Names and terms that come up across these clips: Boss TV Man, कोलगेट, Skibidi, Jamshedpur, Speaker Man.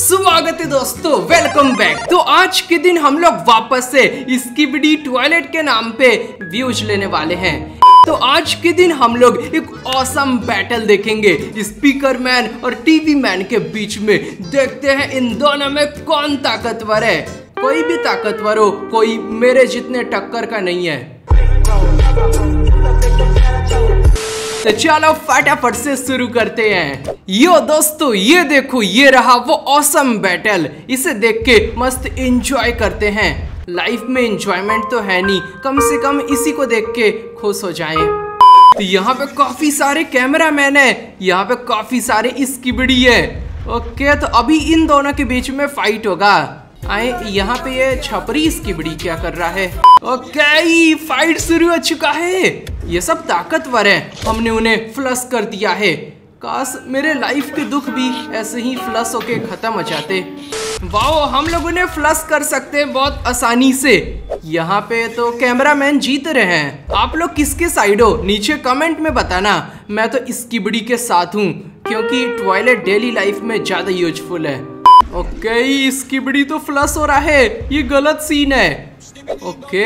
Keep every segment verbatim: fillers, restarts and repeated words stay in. स्वागत है दोस्तों, वेलकम बैक। तो आज के दिन हम लोग वापस से स्किबिडी टॉयलेट के नाम पे व्यूज लेने वाले हैं। तो आज के दिन हम लोग एक ऑसम बैटल देखेंगे स्पीकर मैन और टीवी मैन के बीच में। देखते हैं इन दोनों में कौन ताकतवर है। कोई भी ताकतवर हो, कोई मेरे जितने टक्कर का नहीं है। तो चलो फटाफट से शुरू करते हैं। यो दोस्तों, ये देखो, ये रहा वो ऑसम बैटल। इसे देख के मस्त एंजॉय करते हैं। लाइफ में एंजॉयमेंट तो है नहीं, कम से कम इसी को देख के खुश हो जाएं। तो यहाँ पे काफी सारे कैमरा मैन है, यहाँ पे काफी सारे स्किबिडी है। ओके, तो अभी इन दोनों के बीच में फाइट होगा। आए, यहाँ पे ये छपरी स्किबिडी क्या कर रहा है। ओके, फाइट शुरू हो चुका है। ये सब ताकतवर है, हमने उन्हें फ्लश कर दिया है। काश मेरे लाइफ के दुख भी ऐसे ही फ्लश होके खत्म हो जाते। वाओ, हम लोग उन्हें फ्लश कर सकते हैं बहुत आसानी से। यहाँ पे तो कैमरामैन जीत रहे हैं। आप लोग किसके साइड हो नीचे कमेंट में बताना। मैं तो स्किबिडी के साथ हूँ, क्योंकि टॉयलेट डेली लाइफ में ज्यादा यूजफुल है। ओके, स्किबिडी तो फ्लश हो रहा है, ये गलत सीन है। ओके,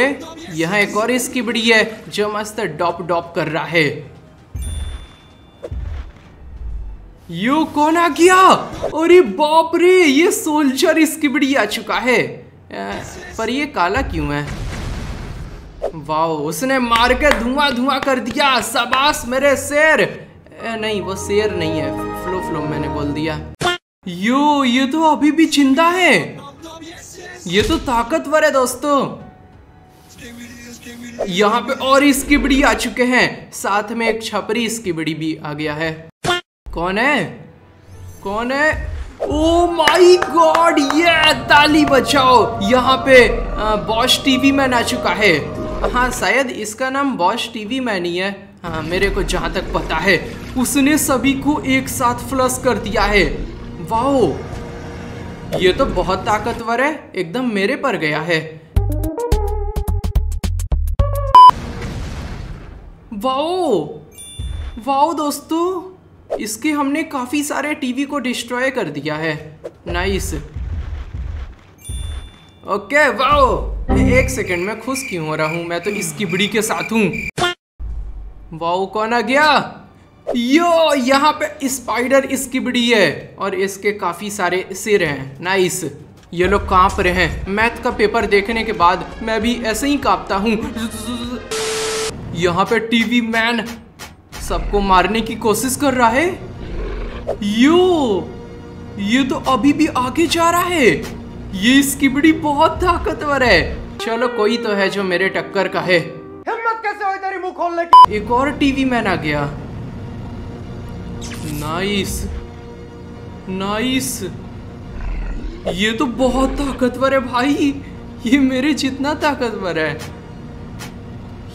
यहाँ एक और स्किबिडी है जो मस्त डॉप डॉप कर रहा है। यो, कौन आ गया? अरे बाप रे, ये सोल्जर स्किबिडी आ चुका है। पर ये काला क्यों है? वाओ, उसने मार के धुआं धुआं कर दिया। शाबाश मेरे शेर। नहीं, वो शेर नहीं है, फ्लो फ्लो मैंने बोल दिया। यो, ये तो अभी भी जिंदा है। ये तो ताकतवर है दोस्तों। यहाँ पे और स्किबिडी आ चुके हैं, साथ में एक छपरी स्किबिडी भी आ गया है। कौन है? कौन है? ओ माय गॉड, ये ताली बचाओ। यहाँ पे बॉस टीवी मैन आ चुका है। हाँ, शायद इसका नाम बॉस टीवी मैन ही है। हाँ, मेरे को जहाँ तक पता है उसने सभी को एक साथ फ्लश कर दिया है। वाओ, ये तो बहुत ताकतवर है, एकदम मेरे पर गया है। वाओ वाओ दोस्तों, इसके हमने काफी सारे टीवी को डिस्ट्रॉय कर दिया है। नाइस। Okay, wow. एक सेकंड में खुश क्यों हो रहा हूँ, मैं तो स्किबिडी के साथ हूँ। वाओ, कौन आ गया? यो, यहाँ पे स्पाइडर स्किबिडी है और इसके काफी सारे सिर हैं। नाइस। ये लोग कांप रहे हैं। मैथ का पेपर देखने के बाद मैं भी ऐसे ही कांपता हूँ। यहाँ पे टीवी मैन सबको मारने की कोशिश कर रहा है। यो, ये तो अभी भी आगे जा रहा है। ये स्किबिडी बहुत ताकतवर है। चलो, कोई तो है जो मेरे टक्कर का है। हिम्मत कैसे हुई तेरी मुंह खोलने की? एक और टीवी मैन आ गया। नाइस नाइस, ये तो बहुत ताकतवर है भाई, ये मेरे जितना ताकतवर है।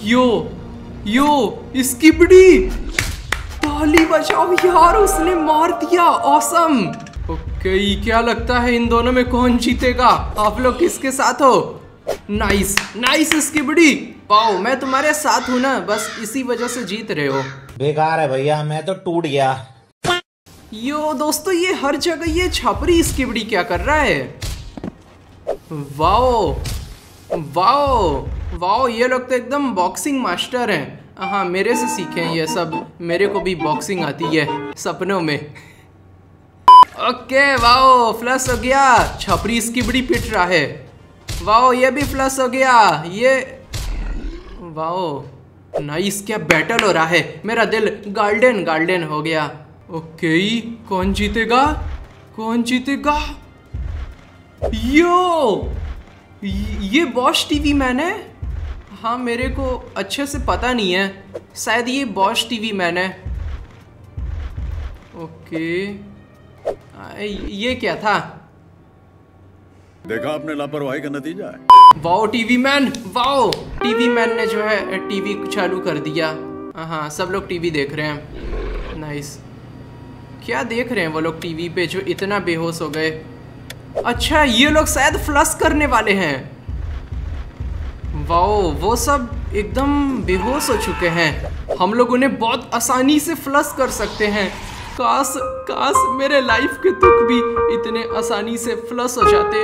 यो यो, स्किबिडी ताली बचाओ यार, उसने मार दिया। ऑसम। ओके, क्या लगता है इन दोनों में कौन जीतेगा? आप लोग किसके साथ हो? नाइस नाइस स्किबिडी, वाओ, मैं तुम्हारे साथ हूँ ना, बस इसी वजह से जीत रहे हो। बेकार है भैया, मैं तो टूट गया। यो दोस्तों, ये हर जगह ये छापरी स्किबिडी क्या कर रहा है? वाओ वाओ वाओ, ये लोग तो एकदम बॉक्सिंग मास्टर हैं। हाँ, मेरे से सीखे हैं ये सब, मेरे को भी बॉक्सिंग आती है सपनों में। ओके, वाओ, फ्लश हो गया। छपरी स्किबिडी पिट रहा है। वाओ, ये भी फ्लश हो गया। ये वाओ, नाइस, क्या बैटल हो रहा है। मेरा दिल गार्डन गार्डन हो गया। ओके, कौन जीतेगा कौन जीतेगा? यो, ये बॉस टीवी मैन है। हाँ, मेरे को अच्छे से पता नहीं है, शायद ये बॉस टीवी मैन है। ओके, ये क्या था? देखा आपने, लापरवाही का नतीजा है। Wow TV man, wow TV man ने जो है टीवी चालू कर दिया। हाँ, सब लोग टीवी देख रहे हैं। नाइस। क्या देख रहे हैं वो लोग टीवी पे जो इतना बेहोश हो गए? अच्छा, ये लोग शायद फ्लश करने वाले हैं। वाओ, वो सब एकदम बेहोश हो चुके हैं। हम लोग उन्हें बहुत आसानी से फ्लश कर सकते हैं। काश काश मेरे लाइफ के दुख भी इतने आसानी से फ्लश हो जाते।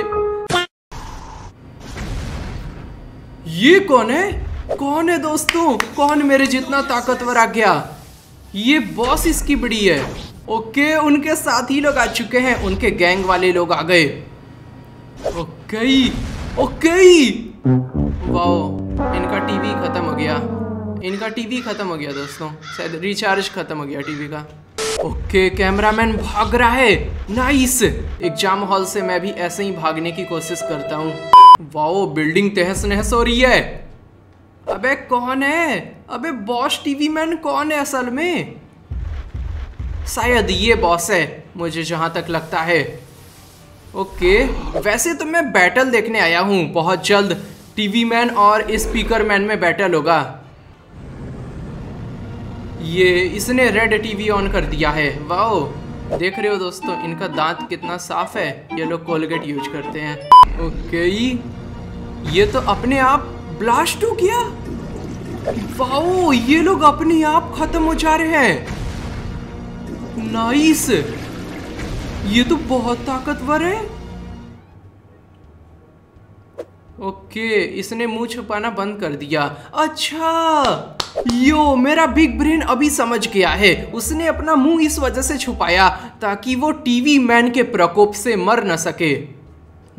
ये कौन है कौन है दोस्तों, कौन मेरे जितना ताकतवर आ गया? ये बॉस स्किबिडी है। ओके, उनके साथी लोग आ चुके हैं, उनके गैंग वाले लोग आ गए। ओके ओके, वाह इनका टीवी खत्म हो गया, इनका टीवी खत्म हो गया दोस्तों, शायद रिचार्ज खत्म हो गया टीवी का। ओके कैमरामैन भाग रहा है, नाइस। एग्जाम हॉल से मैं भी ऐसे ही भागने की कोशिश करता हूँ। वाह बिल्डिंग तहस नहस हो रही है। अबे कौन है, अबे बॉस टीवी मैन कौन है असल में? शायद ये बॉस है, मुझे जहाँ तक लगता है। ओके वैसे तो मैं बैटल देखने आया हूँ, बहुत जल्द टीवी मैन और स्पीकर मैन में बैटल होगा। ये इसने रेड टीवी ऑन कर दिया है। वाओ देख रहे हो दोस्तों इनका दांत कितना साफ है, ये लोग कोलगेट यूज करते हैं। ओके ये तो अपने आप ब्लास्ट हो गया। वाओ ये लोग अपने आप खत्म हो जा रहे हैं, नाइस। ये तो बहुत ताकतवर है। ओके इसने मुंह छुपाना बंद कर दिया। अच्छा यो मेरा बिग ब्रेन अभी समझ गया है, उसने अपना मुंह इस वजह से छुपाया ताकि वो टीवी मैन के प्रकोप से मर न सके।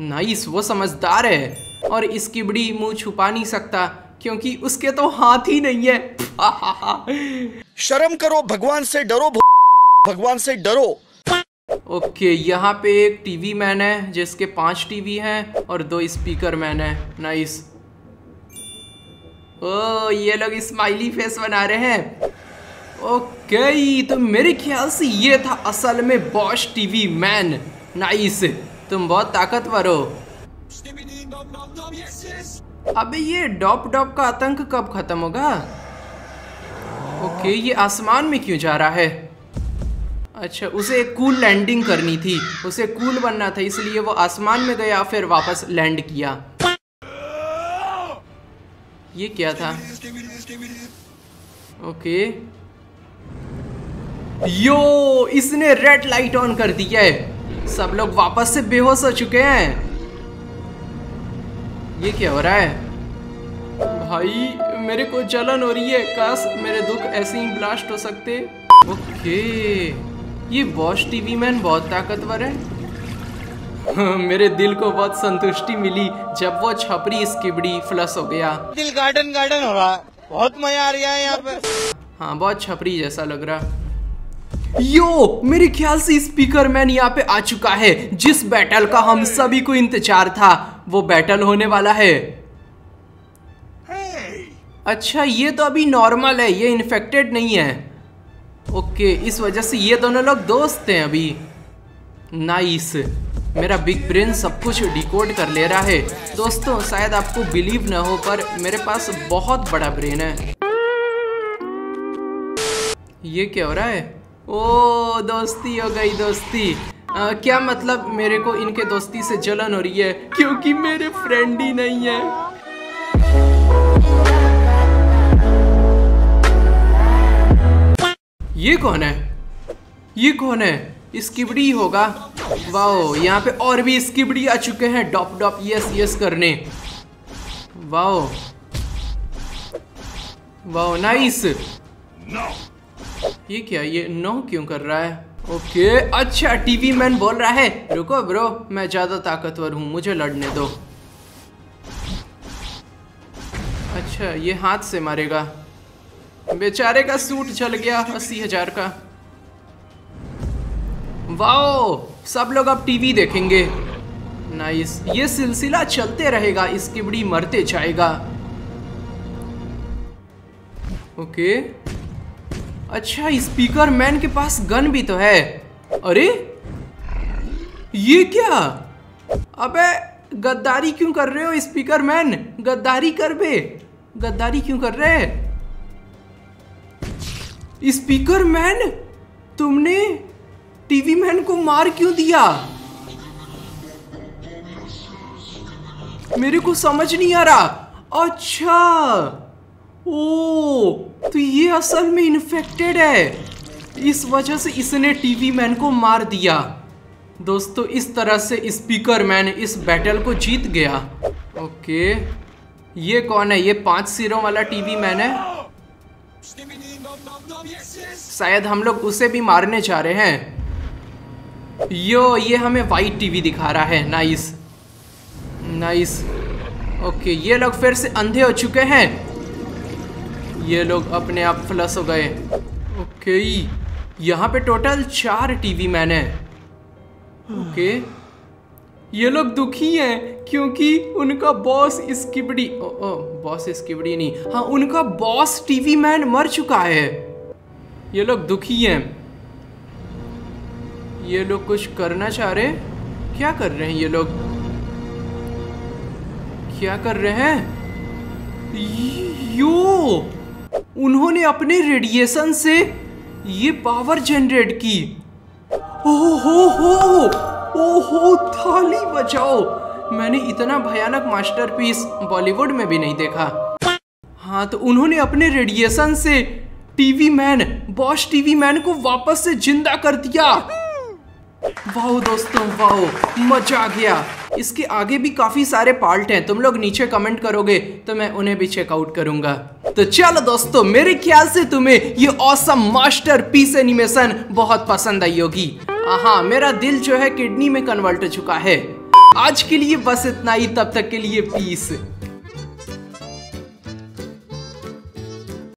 नाइस वो समझदार है, और स्किबिडी मुंह छुपा नहीं सकता क्योंकि उसके तो हाथ ही नहीं है। शर्म करो, भगवान से डरो, भगवान से डरो। ओके यहाँ पे एक टीवी मैन है जिसके पांच टीवी हैं और दो स्पीकर मैन है, नाइस। ओ ये लोग स्माइली फेस बना रहे हैं। ओके तो मेरे ख्याल से ये था असल में बॉस टीवी मैन, नाइस। तुम बहुत ताकतवर हो। अबे ये डॉप डॉप का आतंक कब खत्म होगा? ओके ये आसमान में क्यों जा रहा है? अच्छा उसे एक कूल लैंडिंग करनी थी, उसे कूल बनना था, इसलिए वो आसमान में गया फिर वापस लैंड किया। ये क्या था? ओके यो इसने रेड लाइट ऑन कर दिया है, सब लोग वापस से बेहोश हो चुके हैं। ये क्या हो रहा है भाई, मेरे को जलन हो रही है, काश मेरे दुख ऐसे ही ब्लास्ट हो सकते। ओके ये बॉस टीवी मैन बहुत ताकतवर है। मेरे दिल को बहुत संतुष्टि मिली जब वो छपरी स्किबिडी फ्लश हो गया। दिल गार्डन गार्डन हो रहा, बहुत मजा आ रहा है यहाँ पे। हाँ बहुत छपरी जैसा लग रहा। यो मेरे ख्याल से स्पीकर मैन यहाँ पे आ चुका है, जिस बैटल का हम सभी को इंतजार था वो बैटल होने वाला है। अच्छा ये तो अभी नॉर्मल है, ये इन्फेक्टेड नहीं है। ओके इस वजह से ये दोनों लोग दोस्त हैं अभी, नाइस। मेरा बिग ब्रेन सब कुछ डिकोड कर ले रहा है। दोस्तों शायद आपको बिलीव ना हो पर मेरे पास बहुत बड़ा ब्रेन है। ये क्या हो रहा है? ओ दोस्ती हो गई दोस्ती। आ, क्या मतलब मेरे को इनके दोस्ती से जलन हो रही है क्योंकि मेरे फ्रेंड ही नहीं है। ये कौन है ये कौन है? स्किबिडी होगा। वाओ यहाँ पे और भी स्किबिडी आ चुके हैं डॉप डॉप यस यस करने। Wow wow nice. ये क्या, ये नो क्यों कर रहा है? ओके अच्छा टीवी मैन बोल रहा है रुको ब्रो मैं ज्यादा ताकतवर हूँ, मुझे लड़ने दो। अच्छा ये हाथ से मारेगा, बेचारे का सूट जल गया अस्सी हजार का। वाओ सब लोग अब टीवी देखेंगे, नाइस। ये सिलसिला चलते रहेगा, स्किबिडी मरते जाएगा। ओके अच्छा स्पीकर मैन के पास गन भी तो है। अरे ये क्या, अबे गद्दारी क्यों कर रहे हो स्पीकर मैन, गद्दारी कर बे, गद्दारी क्यों कर रहे? स्पीकर मैन तुमने टीवी मैन को मार क्यों दिया? मेरे को समझ नहीं आ रहा। अच्छा ओ तो ये असल में इन्फेक्टेड है। इस वजह से इसने टीवी मैन को मार दिया। दोस्तों इस तरह से स्पीकर मैन इस बैटल को जीत गया। ओके ये कौन है? ये पांच सिरों वाला टीवी मैन है। शायद हम लोग उसे भी मारने जा रहे हैं। यो ये हमें वाइट टीवी दिखा रहा है। Nice nice. ओके ये लोग फिर से अंधे हो चुके हैं। ये लोग अपने आप फ्लश हो गए। ओके यहाँ पे टोटल चार टीवी मैन है। ओके ये लोग दुखी हैं क्योंकि उनका बॉस स्किबिडी ओ, ओ, बॉस स्किबिडी नहीं, हाँ उनका बॉस टीवी मैन मर चुका है। ये लोग दुखी हैं। ये लोग कुछ करना चाह रहे, क्या कर रहे हैं ये लोग? क्या कर रहे हैं? यो उन्होंने अपने रेडिएशन से ये पावर जनरेट की। ओहो हो ओहो थाली बजाओ, मैंने इतना भयानक मास्टरपीस बॉलीवुड में भी नहीं देखा। हाँ तो उन्होंने अपने रेडिएशन से TV man boss TV man को वापस से जिंदा कर दिया। वाओ दोस्तों वाओ मजा आ गया। इसके आगे भी काफी सारे पार्ट हैं, तुम लोग नीचे कमेंट करोगे तो मैं उन्हें भी चेकआउट करूंगा। तो चलो दोस्तों मेरे ख्याल से तुम्हें ये ऑसम मास्टरपीस एनिमेशन बहुत पसंद आई होगी। हाँ मेरा दिल जो है किडनी में कन्वर्ट हो चुका है। आज के लिए बस इतना ही, तब तक के लिए पीस।